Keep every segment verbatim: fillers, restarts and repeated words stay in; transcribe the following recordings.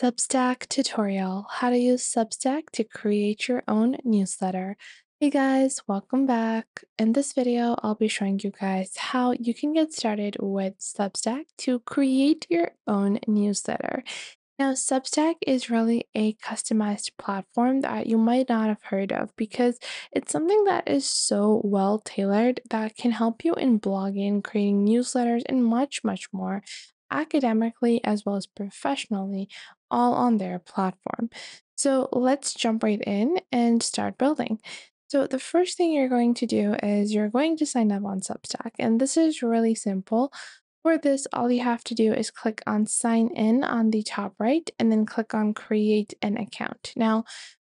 Substack tutorial, how to use Substack to create your own newsletter. Hey guys, welcome back. In this video, I'll be showing you guys how you can get started with Substack to create your own newsletter. Now, Substack is really a customized platform that you might not have heard of because it's something that is so well tailored that can help you in blogging, creating newsletters, and much, much more, academically as well as professionally, all on their platform. So let's jump right in and start building. So the first thing you're going to do is you're going to sign up on Substack, and this is really simple. For this, all you have to do is click on sign in on the top right and then click on create an account. Now,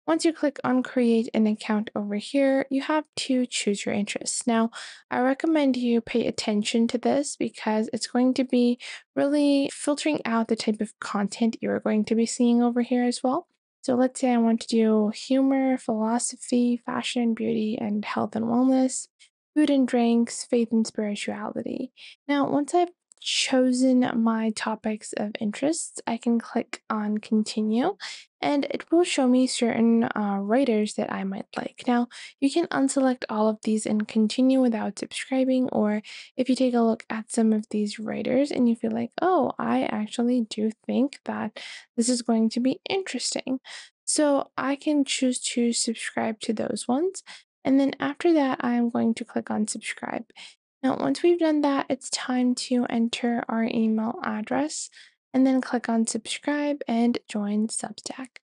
once you click on create an account over here, you have to choose your interests. Now, I recommend you pay attention to this because it's going to be really filtering out the type of content you're going to be seeing over here as well. So let's say I want to do humor, philosophy, fashion, beauty, and health and wellness, food and drinks, faith and spirituality. Now, once I've chosen my topics of interest, I can click on continue and it will show me certain uh, writers that I might like. Now, you can unselect all of these and continue without subscribing, or if you take a look at some of these writers and you feel like, oh, I actually do think that this is going to be interesting, so I can choose to subscribe to those ones. And then after that, I am going to click on subscribe. Now, once we've done that, it's time to enter our email address and then click on subscribe and join Substack.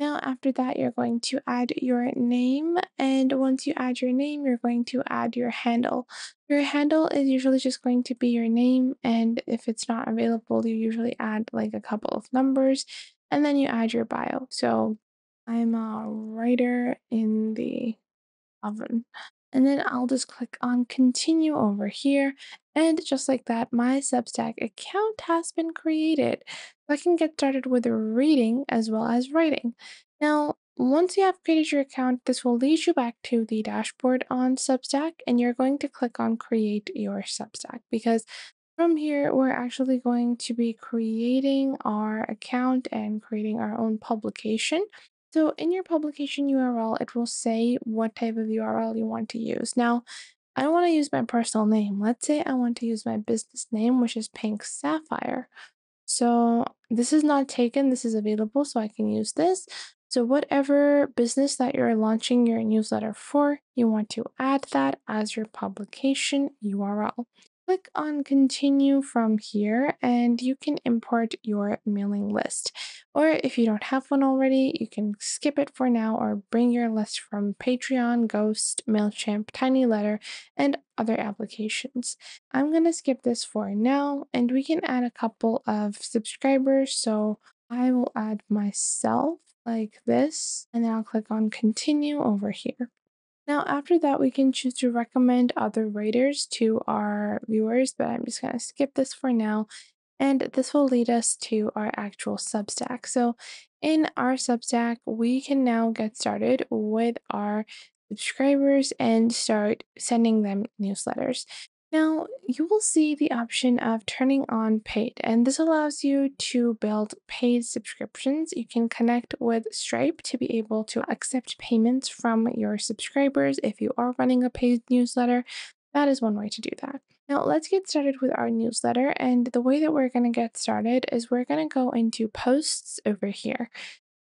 Now, after that, you're going to add your name. And once you add your name, you're going to add your handle. Your handle is usually just going to be your name. And if it's not available, you usually add like a couple of numbers and then you add your bio. So I'm a writer in the oven. And then I'll just click on continue over here. And just like that, my Substack account has been created. So I can get started with reading as well as writing. Now, once you have created your account, this will lead you back to the dashboard on Substack, and you're going to click on create your Substack, because from here, we're actually going to be creating our account and creating our own publication. So in your publication U R L, it will say what type of U R L you want to use. Now, I don't want to use my personal name. Let's say I want to use my business name, which is Pink Sapphire. So this is not taken. This is available, so I can use this. So whatever business that you're launching your newsletter for, you want to add that as your publication U R L. Click on continue from here and you can import your mailing list. Or if you don't have one already, you can skip it for now or bring your list from Patreon, Ghost, MailChimp, Tiny Letter, and other applications. I'm going to skip this for now and we can add a couple of subscribers. So I will add myself like this and then I'll click on continue over here. Now, after that, we can choose to recommend other writers to our viewers, but I'm just going to skip this for now. And this will lead us to our actual Substack. So in our Substack, we can now get started with our subscribers and start sending them newsletters. Now, you will see the option of turning on paid, and this allows you to build paid subscriptions. You can connect with Stripe to be able to accept payments from your subscribers if you are running a paid newsletter. That is one way to do that. Now, let's get started with our newsletter, and the way that we're going to get started is we're going to go into posts over here.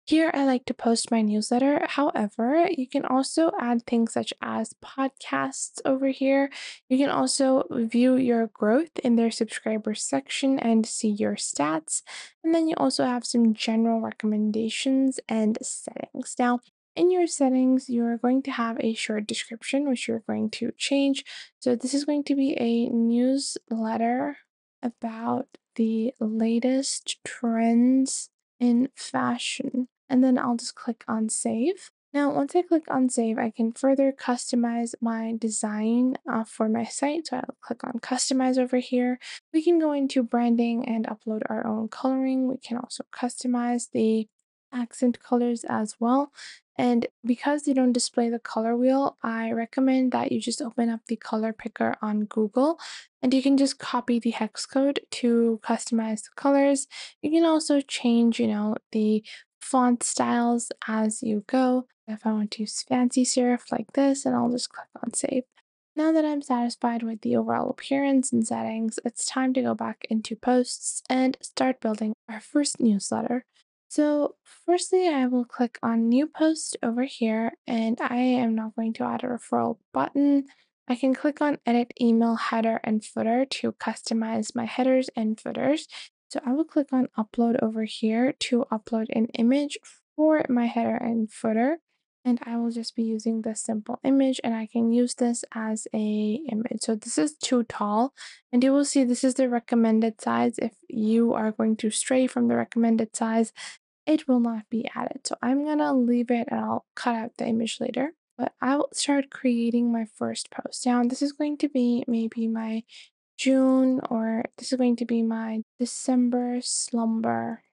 Here, I like to post my newsletter. However, you can also add things such as podcasts over here. You can also view your growth in their subscribers section and see your stats. And then you also have some general recommendations and settings. Now, in your settings, you're going to have a short description, which you're going to change. So this is going to be a newsletter about the latest trends in fashion. And then I'll just click on save. Now, once I click on save, I can further customize my design uh, for my site. So I'll click on customize over here. We can go into branding and upload our own coloring. We can also customize the accent colors as well. And because they don't display the color wheel, I recommend that you just open up the color picker on Google, and you can just copy the hex code to customize the colors. You can also change, you know, the font styles as you go. If I want to use fancy serif like this, and I'll just click on save. Now that I'm satisfied with the overall appearance and settings, it's time to go back into posts and start building our first newsletter. So firstly, I will click on new post over here, and I am not going to add a referral button. I can click on edit email header and footer to customize my headers and footers. So I will click on upload over here to upload an image for my header and footer. And I will just be using this simple image, and I can use this as a image. So this is too tall, and you will see this is the recommended size. If you are going to stray from the recommended size, it will not be added. So I'm going to leave it, and I'll cut out the image later. But I will start creating my first post. Now this is going to be maybe my June, or this is going to be my December slumber.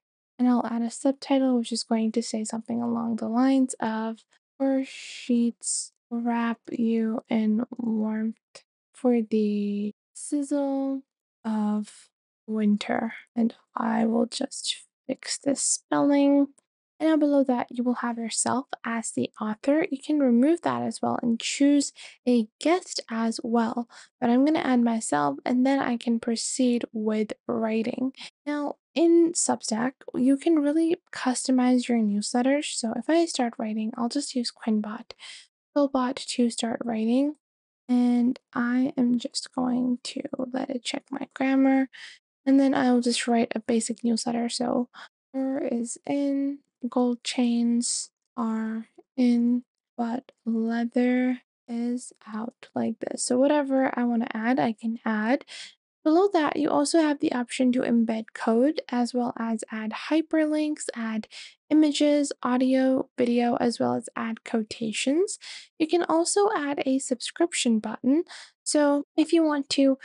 And I'll add a subtitle, which is going to say something along the lines of "Fur sheets wrap you in warmth for the sizzle of winter." And I will just fix this spelling. And now below that, you will have yourself as the author. You can remove that as well and choose a guest as well. But I'm going to add myself, and then I can proceed with writing. Now, in Substack, you can really customize your newsletters. So if I start writing, I'll just use Quillbot, Quillbot to start writing. And I am just going to let it check my grammar. And then I will just write a basic newsletter. So fur is in. Gold chains are in, but leather is out, like this. So whatever I want to add, I can add. Below that, you also have the option to embed code, as well as add hyperlinks, add images, audio, video, as well as add quotations. You can also add a subscription button. So if you want to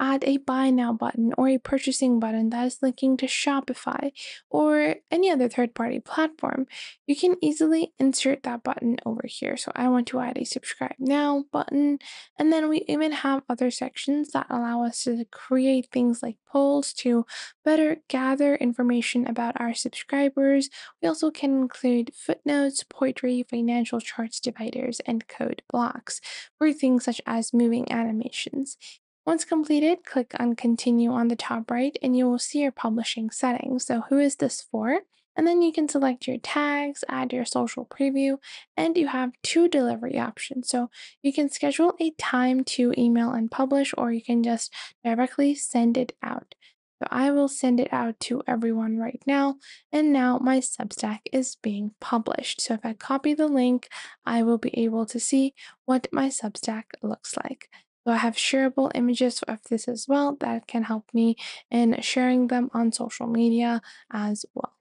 add a buy now button or a purchasing button that is linking to Shopify or any other third-party platform, you can easily insert that button over here. So I want to add a subscribe now button. And then we even have other sections that allow us to create things like polls to better gather information about our subscribers. We also can include footnotes, poetry, financial charts, dividers, and code blocks for things such as moving animations. Once completed, click on continue on the top right, and you will see your publishing settings. So who is this for? And then you can select your tags, add your social preview, and you have two delivery options. So you can schedule a time to email and publish, or you can just directly send it out. So I will send it out to everyone right now. And now my Substack is being published. So if I copy the link, I will be able to see what my Substack looks like. So I have shareable images of this as well that can help me in sharing them on social media as well.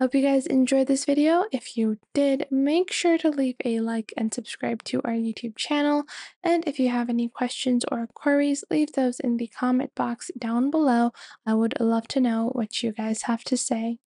Hope you guys enjoyed this video. If you did, make sure to leave a like and subscribe to our YouTube channel. And if you have any questions or queries, leave those in the comment box down below. I would love to know what you guys have to say.